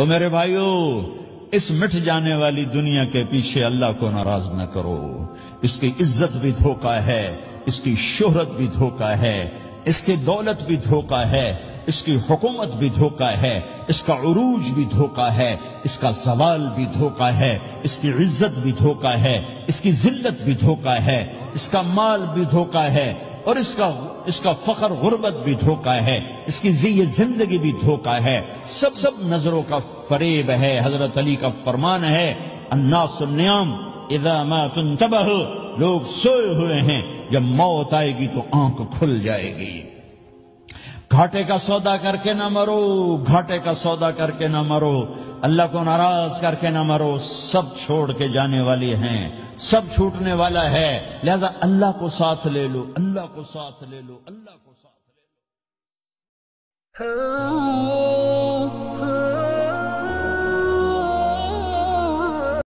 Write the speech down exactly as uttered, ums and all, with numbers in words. ओ मेरे भाइयों, इस मिट जाने वाली दुनिया के पीछे अल्लाह को नाराज न करो। इसकी इज्जत भी धोखा है, इसकी शोहरत भी धोखा है, इसकी दौलत भी धोखा है, इसकी हुकूमत भी धोखा है, इसका उरूज भी धोखा है, इसका सवाल भी धोखा है, इसकी इज्जत भी धोखा है, इसकी जिल्लत भी धोखा है, इसका माल भी धोखा है और इसका इसका फखर गुर्बत भी धोखा है, इसकी ज़िये जिंदगी भी धोखा है। सब सब नजरों का फरेब है। हजरत अली का फरमान है, अन्नासु नियाम इज़ा मा तुंतबहु, लोग सोए हुए हैं, जब मौत आएगी तो आंख खुल जाएगी। घाटे का सौदा करके ना मरो, घाटे का सौदा करके ना मरो, अल्लाह को नाराज करके ना मरो। सब छोड़ के जाने वाले हैं, सब छूटने वाला है, लिहाजा अल्लाह को साथ ले लो, अल्लाह को साथ ले लो, अल्लाह को साथ ले लो।